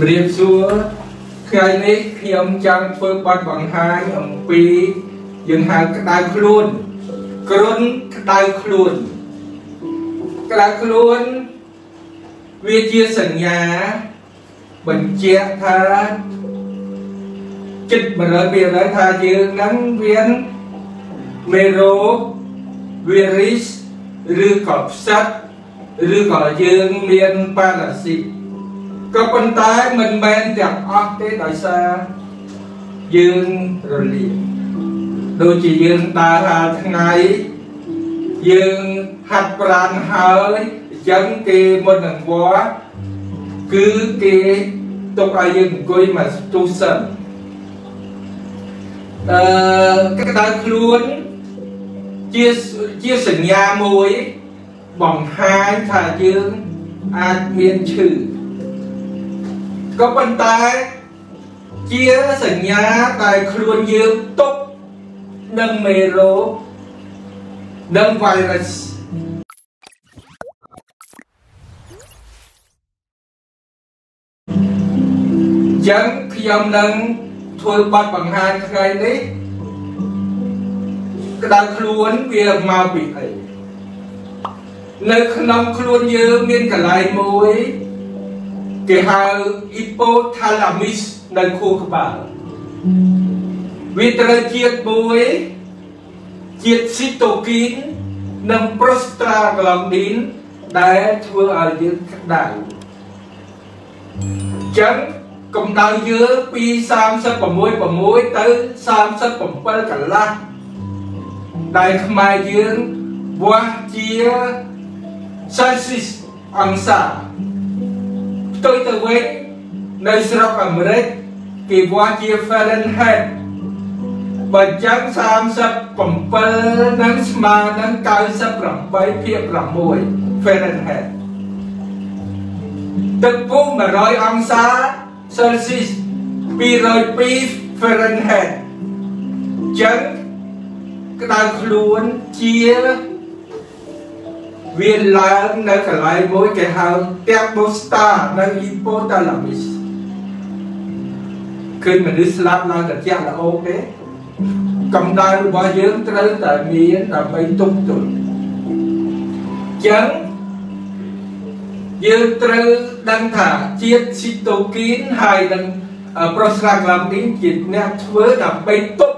Điệp xua khai nít khi ông chàng phương bắt bằng hai ông phí dừng hàng đai khuôn khuôn đai khuôn đai khuôn vì chia sẵn nhà bệnh chết tha chích mà nói việc nói tha chứ nắng viên mê rô virus rư cọp sắt rư cỏ dương miên ba là xịt có con tay mình bên đẹp óc thế đại xa dương rồi liền đôi chỉ dương ta là tháng ngày dương hạt bàn hơi chẳng kì một đằng quá cứ kì tục ai dương quê mà tu sân các ta luôn chia sẻ nhà mối bỏng hai thà dương ác miên trừ có bàn tay chia sẻ nhà tại khuôn dương tốt nâng mê rô nâng virus chẳng khi ông nâng thôi bắt bằng hai ngày đấy đang khuôn việc mà bị ấy nơi nông khuôn như miên cả lại mối cái hào hypothalamus nơi khu các bạn vì trời chiết bối chiết cytokine nâng prostaglandin để thưa ở dưới các đảo chẳng cộng đào dưới pi 36 tới 37 cả là đại mai dưới qua chia 66 tôi tự quên nơi sọc ẩm rết kỳ qua chia Fahrenheit và chẳng 37 nắng mà nắng cao sắp rộng bấy kia rộng mùi Fahrenheit tức phút mà rồi ông xa Celsius pi rồi pi Fahrenheit chẳng cái đau luôn chia viên là nó cả lại mỗi cái hàng thermostat nó hypothalamus khi mà đi slap là cái là ok cầm đai bao nhiêu tới tại miền là bay tung tuần chẳng dương trừ đang thả chiết cytokine hay đang prostaglandin chiết nẹp với là bay tung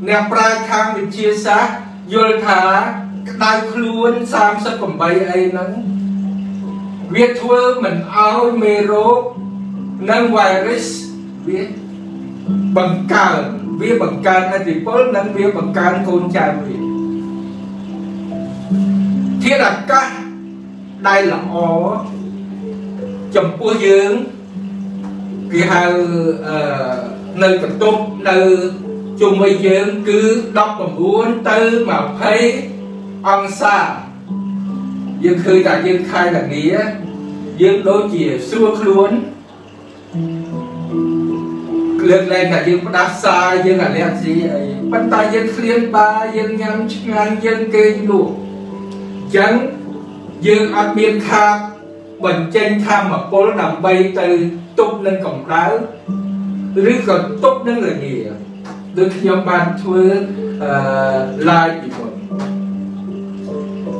nẹp ra khang bị chia xa dương thả đai khuôn 37 ấy nắng viết thưa mình ao mê rô nâng virus viết bằng cản viết bằng cản thì bớt nâng viết bằng cản con trai viết thiết đặt các đây là ó chồng của dương kỳ hào nơi cạnh tốt nơi chung với dương cứ đọc bằng bốn tư mà thấy ông xa dương khơi tại dương khai là nghĩa dương đối chìa xua luôn lượt lên là dương đáp xa dương là lẽ gì ấy bánh tay dương khuyên ba dương nhắm ngang dương kê đủ chẳng dương áp biên tham bình tranh tham mà cô nó nằm bay từ tốt lên cổng đáo rứ còn tốt đến là nghĩa được nhóm ban thua lại bị một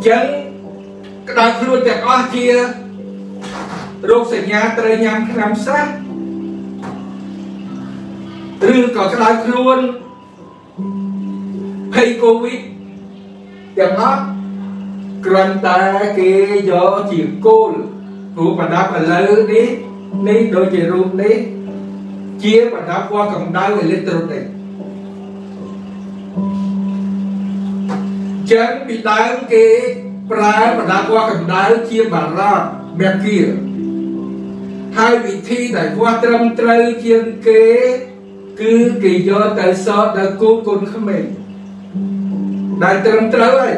chẳng cái đau luôn đẹp óc kia rốt sạch nhà trời nhằm khám sát rư có cái đau luôn hay covid đẹp óc gần ta kia gió chiều côn của bà đáp là lỡ đi đi đôi chị rung đi chia bà đáp qua cộng đau người lên trục này chẳng bị đau cái bà đã qua cầm đau chia bà ra mẹ kia hai vị thi đại qua trăm trời chia kế cứ kỳ do tại sao đã cố côn không mình đại trăm trời ấy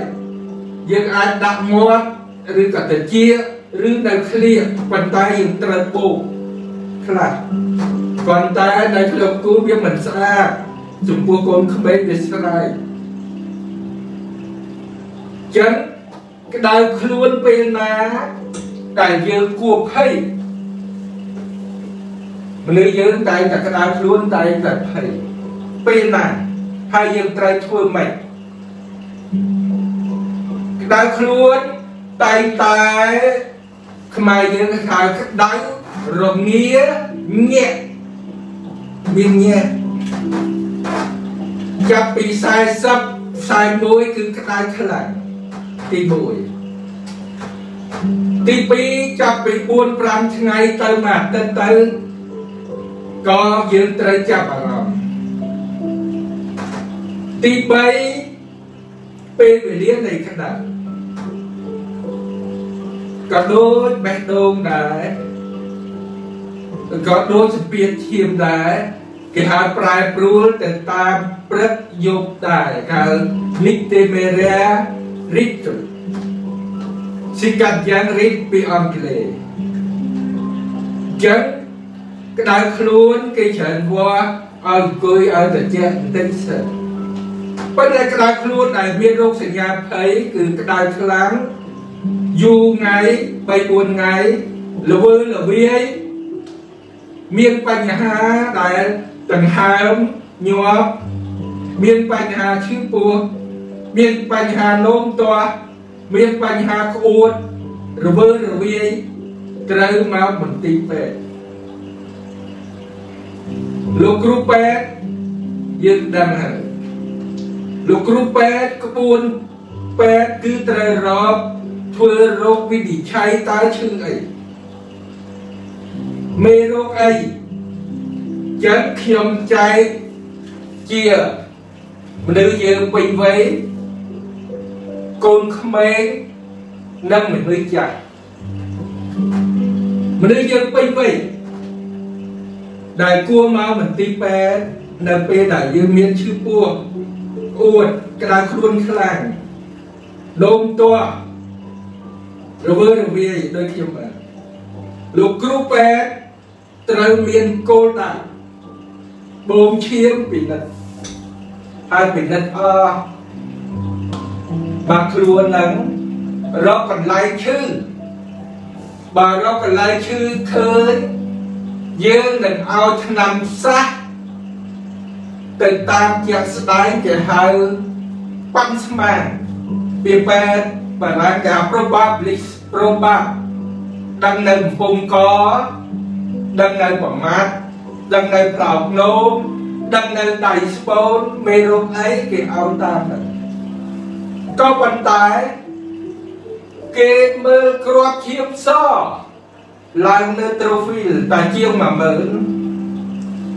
dân ai đặt mua rư cả tờ chia rư đại khlia bàn tay dân trời bộ là còn ta đại lộc cứu biết mình xa dùng cua côn không biết về sai chẳng cái đau luôn bên má đại dương cuộc hay Mình dưỡng tay ta cái áo luôn tay ta thấy bên này hai dương tay thua mệt cái áo luôn tay ta mai dưỡng cái áo cách đánh rồi nghĩa nhẹ biên nhẹ chắp bị sai sắp sai mối cứ cái tay thế này thì bụi thì bị chắp bị buồn pram ngay tới mà tới tới có dưỡng trái chạp ở đó. Tí bấy bên về lý này khách đặt có đôi bé đông đấy có đôi biệt thiêm đấy cái hạt prai bố tên ta bớt dục tại cả nít tê mê ra rít xin cắt giang rít bị ổn kỳ lệ chẳng cái đá luôn cái chuyện qua ở cười ở tận che tinh sợ bên đây cái đá luôn này biết rốt sinh ra thấy cứ cái đá láng dù ngày bay buồn ngày lười là vi ấy miên bành hà đại tận hà ông nhọ miên bành hà chữ bùa miên bành hà nôm toa miên bành hà cuốn lười là vi ấy trời mà mình tìm về lúc rút bét dân đăng hẳn lúc rút bét có buôn bét cứ trời rộp thua rốt vì đi cháy tái chương ấy mê rốt ấy chẳng khiêm cháy chia mà nữ dân bình vấy con khmén nâng mình mới chạy mà nữ dân bình vấy đại cua mau mình tìm bé nè bé đại dương miên chư cua ôi cái đại khuôn khá làng đông toa rồi với đồng viên đôi khi mà lục cú bé trời miên cô đại bồn chiếm bị nật ai bị nật bạc luôn lắng rau còn lại chư bà rau còn lại chư khơi dương đừng ao thằng nằm sát tình tam chặt đáy kẻ hai băng xe mạng bị bè và lại cả probab đằng này vùng có đằng này bỏ mát đằng này bảo nôm đằng này đẩy spon mê rốt ấy kẻ ao tam có vận tải kê mơ crop chiếm so làng nơi trophy ta chiêu mà mở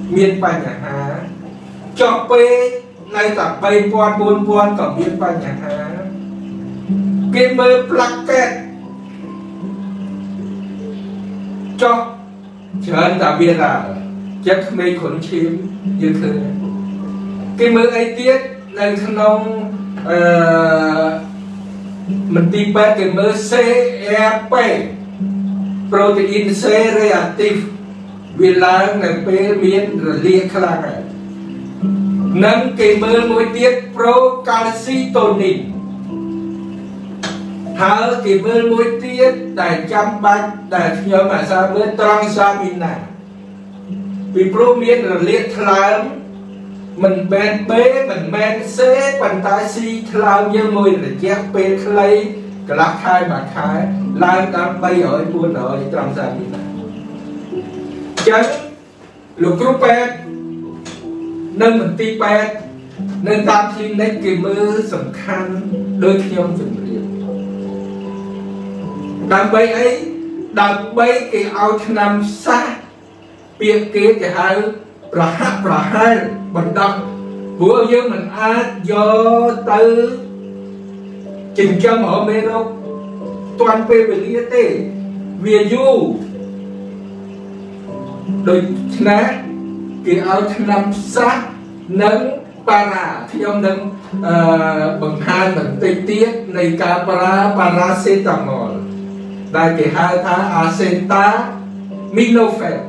miên bài nhà há cho pê nay ta bay quan buôn quan cả miên bài nhà há cái mơ placket cho chờ ta biết là chắc mấy khốn chim như thế cái mơ ấy tiết lên thằng ông mình đi ba cái mơ CEP protein C reactive vì láng này phê miên rồi liên khá lạng này nâng cái mơ mối tiết procalcitonin thở cái mơ mối tiết đại trăm bạch đại nhớ mà sao với transamin này vì pro miên rồi liên khá lạng mình bên B mình bên C bằng tay C khá lạng như môi là chép B khá lạng cái lá khai bạc khai lan đang bay ở buôn ở trong gia đình chấn lục rút bẹt nên mình ti bẹt nên ta khi nấy kỳ mơ sầm khăn đôi khi ông chuẩn bị đang bay ấy đang bay cái ao nam xa biệt kia cái hai là hai vận động của dân mình á do từ chỉnh cho mở mê đâu toàn phê về lý tế về du đôi ná kỳ áo thằng năm sát nâng para thì ông nâng bằng hai bằng tây tiết này cả para paracetamol đại kỳ hai tháng acetaminophen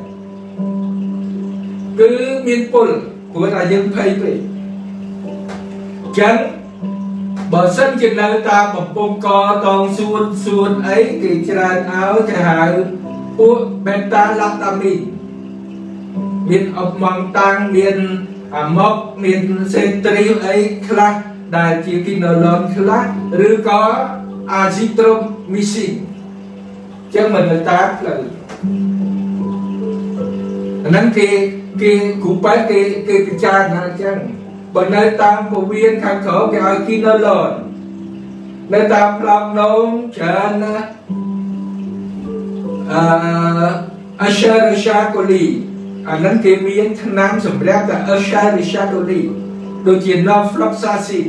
cứ miên pol của là dân phê về chẳng bởi sân trên nơi ta bọc bông co toàn xuân xuân ấy kỳ tràn áo chạy hại uống beta lactamin miền ấp măng tang miền mốc miền sen tri ấy khác đại chỉ kinh đầu lớn khác rứa có azithromycin chứ mình là tác là nên cái cũng phải cái trang này chăng bởi nơi tam của viên kháng khổ cái ai kinh đầu lớn nơi tam lòng nông trên Asharisha Koli anh nâng kê miên khăn nám dùm rác là Asharisha Koli đồ chỉ nó flop xa xì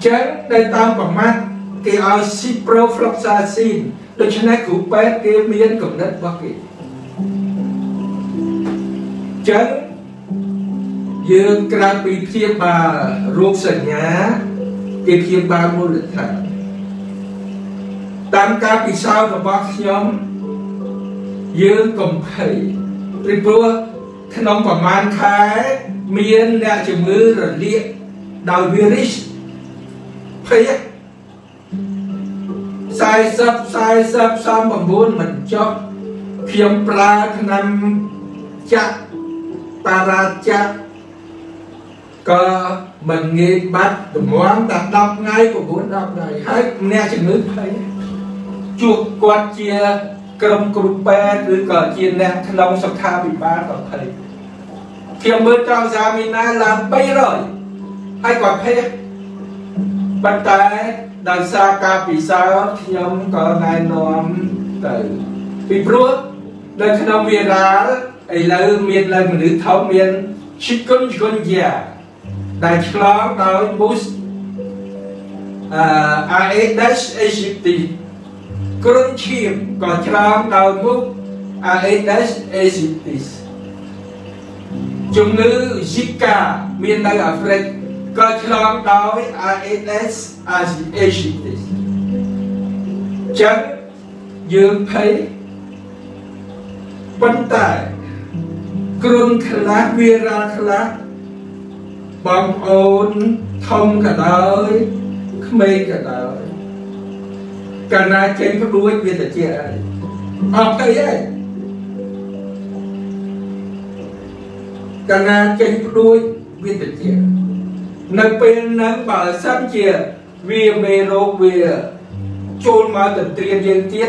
chẳng đây ta bằng mắt kê ai Sipro flop xa xì đồ chẳng này cũng bét kê miên cũng đất bác kì chẳng dương krat bị thiếp bà ruột sạch nhá kê thiếp bà mô lịch thẳng tam ca bị sao và bác nhóm dương cũng phải rip rua khăn ông và man khái miên đã chừng ngư rồi liệt đào virus phải sai sập xong bằng bốn mình cho khiêm pra năm chặt para chặt cơ mình nghe bắt tụm ngoan đặt đọc ngay của bốn đọc này hết nè chừng ngư phải chuột quạt chia cầm cụp bè cứ cờ chiên nè thanh long sập tha bị ba còn thấy khi mới trao ra mình làm bay rồi ai còn thấy bắt tay đằng xa ca bị sao khi ông có ngày nón từ bị búa đằng thanh long miền lá ấy là miền là mình nữ thấu miền chicken già đại chlor đói bus ASHT ក្រុមឈាមក៏ច្រើនដោយមុខ ASHT ជំងឺ Zika មាននៅអាហ្វ្រិកក៏ឆ្លងដោយ ASHT ចឹងយើងភ័យប៉ុន្តែក្រុមខ្លះវារាខ្លះបងប្អូនធំក៏ដោយក្មេងក៏ដោយ cả na trên các đuôi viên là chia học thầy ấy cả na trên các đuôi viên là chia nâng bên nâng bảo sắp chia vì mê rô vì chôn mà tận tiền viên tiết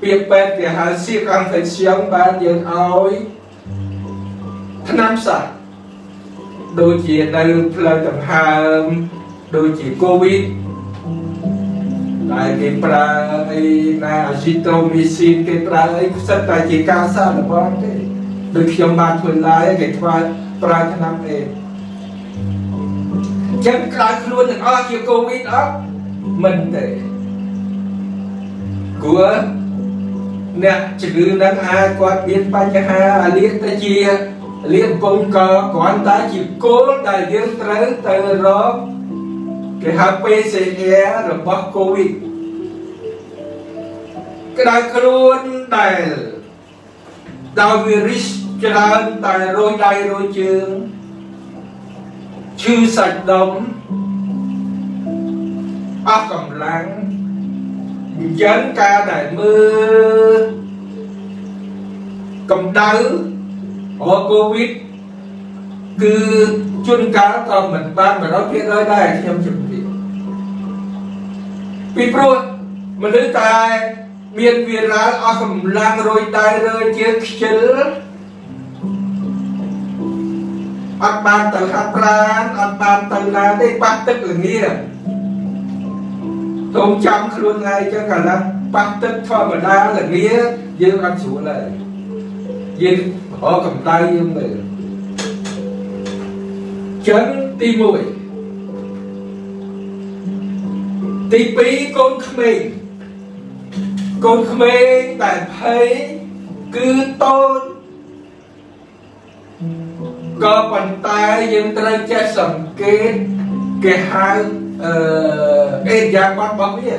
việc bẹt để hạ siêu càng phải xuyên bán tiền áo thân năm sạch đôi chỉ nâng là tầm hà đôi chỉ COVID lại cái pra ấy là azithromycin cái pra ấy rất là chỉ cao xa là bao thế được trong ba tuần lái cái pra pra tháng năm này chẳng cả luôn được ở kia COVID đó mình để của nè chỉ cứ đang ai qua biến ba cha ha liên ta chia liên công cờ còn ta chỉ cố đại liên tới tới đó cái HPCE rồi bắt COVID cái đại cơn đại đau virus cho nên tại rồi đại rồi chưa sạch đóng áp cầm láng dẫn ca đại mưa cầm đau ở COVID cứ chun cá còn mình ban mà nó biết nói đây thì em chụp vì pro mình lấy tay miền Việt là ở cầm lang rồi tay rồi chiếc chữ ăn ban từ hạt lan ăn ban từ là đây bắt tức là nghĩa không chăm luôn ngay cho cả là bắt tức thôi mà đa là nghĩa dễ ăn xuống lại dễ ở cầm tay em này chấn ti mùi ti pí con khmê tại thấy cứ tôn có bàn tay dân trai chết sầm cái hai em giang bắt bóng vậy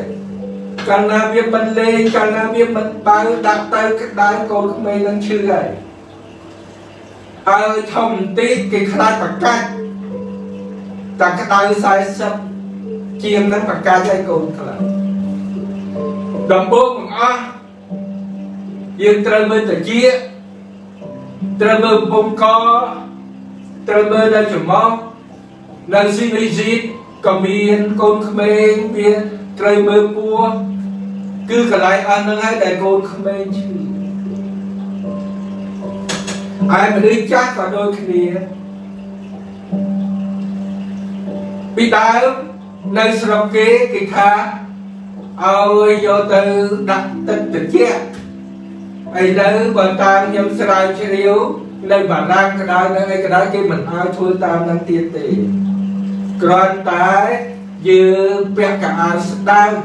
càng làm việc mình lên càng làm việc mình bao đặt tay cái đai con khmê đang chưa này ai thông tin cái khai bằng cách ta cái tay sai sắp chiêm đến và ca dây cùng thật đồng bố còn ơ dương trời mới tự chia Tremble bông co Tremble đã chấm móc Nâng xin lý dịt Cầm miên con khám mênh Miên Tremble bua Cứ cả lại ăn nâng ai đại con khám mênh chứ Ai mà đi chắc vào đôi cái này Bị ta ước Nâng xin lập kế kỳ thá Ôi vô tư đặt tình tình chết Ây lớn bọn ta nhóm xe rai chế riêu Nên bản năng cái đó kia mình ai thua ta năng tiên tỷ Còn ta dư bè cả ai sức đăng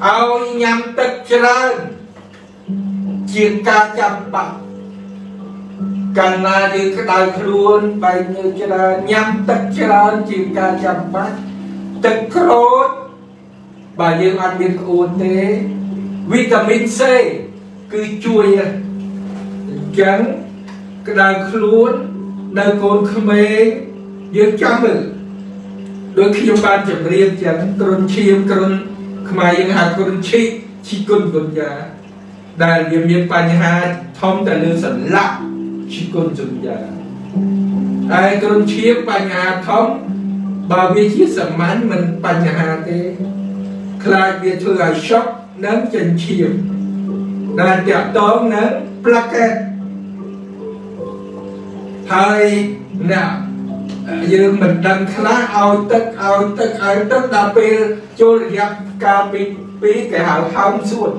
Ôi nhằm tất chế rai Chuyện ca chăm bạc Càng là đi cái đài khuôn Bài như chế rai nhằm tất chế rai Chuyện ca chăm bạc Tất khốn Bà dương ăn biến ổn thế Vitamin C cứ chui chẳng cái đàn khốn đàn con khăm dương chăm được đôi khi chúng ta chậm riêng chẳng cồn chiêm cồn khăm dương hạt cồn chi cồn cồn giả đàn viêm miệng pan hà thông tài lưu sẩn lạ chi cồn cồn giả ai cồn chiêm pan hà thông bà vi chiết sẩm mán mình pan hà thế khai biệt thưa ai shop nâng chân chiếm đàn tiệm tóm nâng plaket thầy nạ dương mình đăng khá ao tức đà bê chôn gặp ca bí cái hảo hông suốt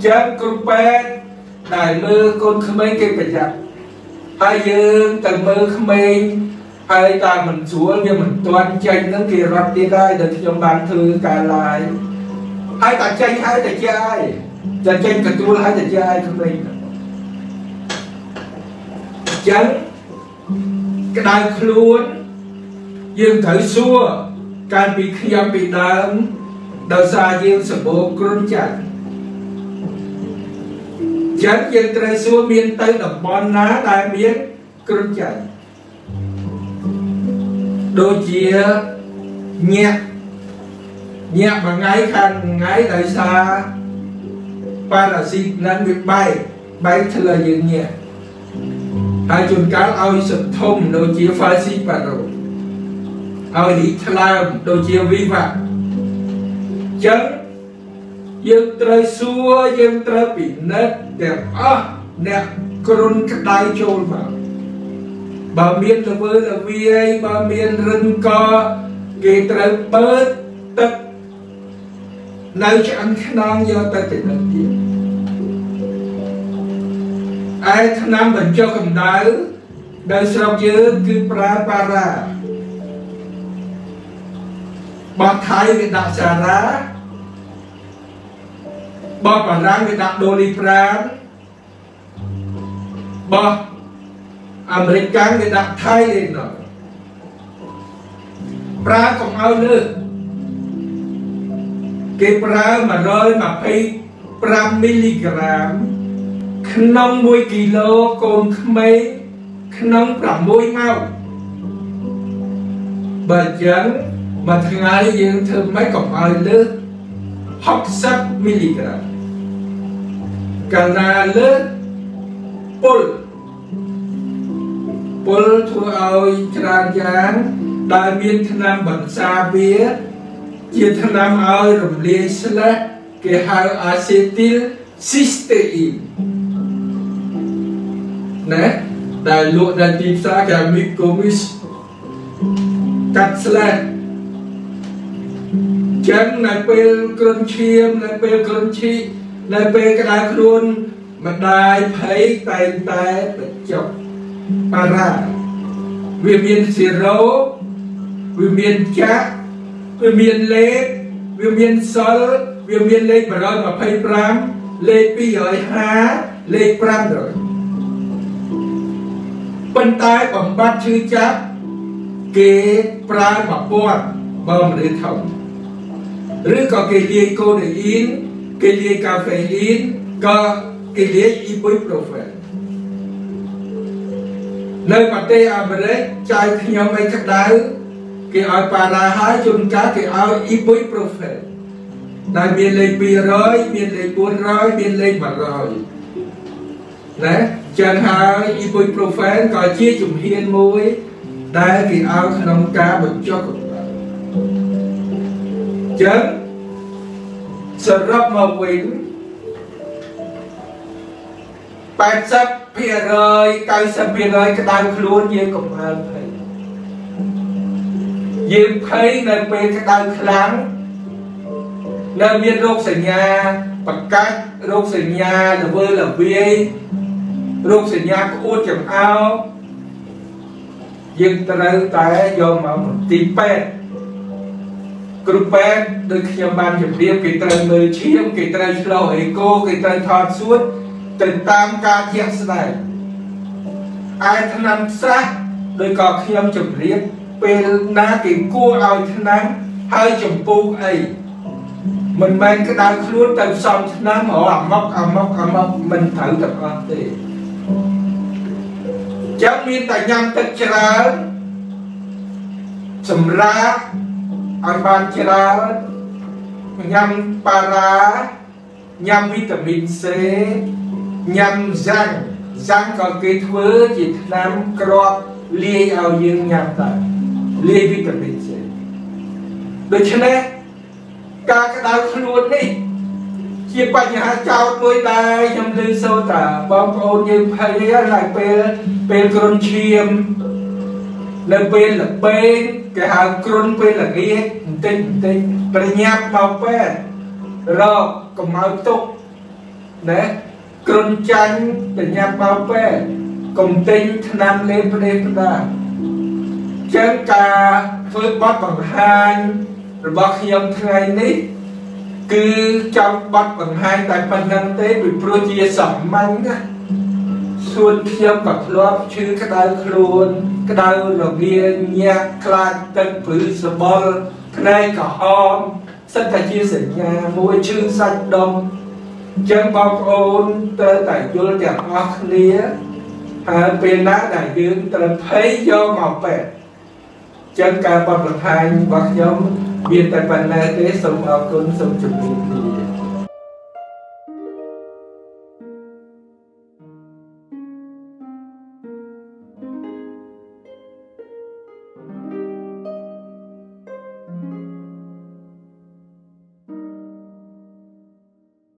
chân cục bê đại mơ con khám mênh kê bạch dạc ai dương tầng mơ khám mênh ai ta mình xuống nhưng mình toàn chanh nâng kì rập đi đây để cho bạn thư cả lại hai ta chanh hai ta chai ta chanh cả chua hai ta chai không mình chắn cái đai khuôn dương thử xua càng bị khiêm bị đám đầu xa dương sổ bố côn chẳng chắn dương thử xua miên tây đập bón ná đai miên côn chẳng đôi chia nhẹ nhẹ mà ngay khăn ngay đại xa ba là xịt nên việc bay bay thưa dừng nhẹ hai chun cá ao sập thông đôi chia pha xịt và rồi ao đi thlam đôi chia vi phạm chấn dừng trời xua dừng trời bị nết đẹp á đẹp cồn cái tay trôn vào bà miên là với là vi ấy bà miên rừng co kê trời bớt tức nơi cho anh khả năng do ta tình đất kia ai khả năng bệnh cho cầm đáu đời sọc dư cứ pra bà thái vì đặt xà rá bà bà răng vì đặt đô li prán bà American thì đặt thay lên rồi Pra còn ao nữa Cái Pra mà rơi mà phải Pra milligram Nông 1 kg còn mấy Nông 6 màu Bởi chẳng Mà thằng ai dương thường mấy còn ao nữa Học sắc milligram Càng ra lớn Pull Bố thua ôi tràn gián Đại miên thân nam bẩn xa bía Chia thân nam ôi rùm liên xe lát Kể hào acetyl cysteine Né Đại lộ đại tìm xa kẻ mít cố mít Cắt xe lát Chẳng nài bê cơn chiêm Nài bê cơn chi Nài bê cái đá khuôn Mà đại thấy tay tay bật chọc Para vì miền xì râu vì miền chát vì miền lê vì miền sol vì miền lê mà rồi mà phải pram lê pi rồi há lê pram rồi bên tai bằng bát chư chát kê pram mà bọt bơm để thòng rứa có kê lia cô để in kê lia cà phê in có kê lia ibuprofen nơi mà tê à mà đấy chai khi nhóm mấy cách đáu cái áo bà ra hái chung cá cái áo ibuprofen đại miền lây bì rồi miền lây buôn rồi miền lây mà rồi Nè, chẳng hai y bụi profan có chia chùm hiên môi đại kỳ áo nông ca bật cho cục chẳng sở rập màu vĩnh 80% 90% cái đàn khốn như cục hàn thầy dịp thấy nơi bên cái đàn kháng nơi miên rốt sở nhà bật cách rốt sở nhà là vơi là vi rốt sở nhà có út chẳng áo dịp tới tại do mà tìm bẹt cụp bẹt đừng khi bàn chụp điệp cái tên nơi chiếm cái tên lâu ấy cô cái tên thọt suốt tình tam ca thiệt này ai thân năng sát đôi cọ khi chụp điệp bên na tìm cua ai thân năng hơi chụp bu ấy mình mang cái đau luôn tầm xong thân năng họ móc mình thử tập ăn thì chẳng miên tại nhang tất cả sầm ra ăn ban chả nhang para nhang vitamin C nhang răng răng còn cái thứ chỉ làm crop lia ao dương nhang tại lia vitamin C được chưa nè cả cái đau luôn đi chỉ bằng nhà trao đôi tay nhầm lưng sâu tả bóng ôn như phải lại bên con chiêm lên bên là bên cái hàng con bên là nghe tinh bên nhạc màu bên rồi còn màu tốt đấy con chanh bên nhạc màu bên còn tinh thân nam lên bên đó chẳng cả với bót bằng hai rồi bót nhầm thay nít cứ trong bắt bằng hai tại phần năng tế bị proje sẩm manh á xuân theo cặp lót chứ cái đau khôn cái đau là nghe nhạc cạn tân phứ sờ bol cái này cả hòn sân tài chia sẻ nhà mỗi chương sạch đông chân bọc ôn tơ tại vô đẹp óc lia bên lá đại dương tơ thấy do màu bẹt chân cả bọc bằng hai bọc nhóm biên tại phần này tế sống ở cơn sống chụp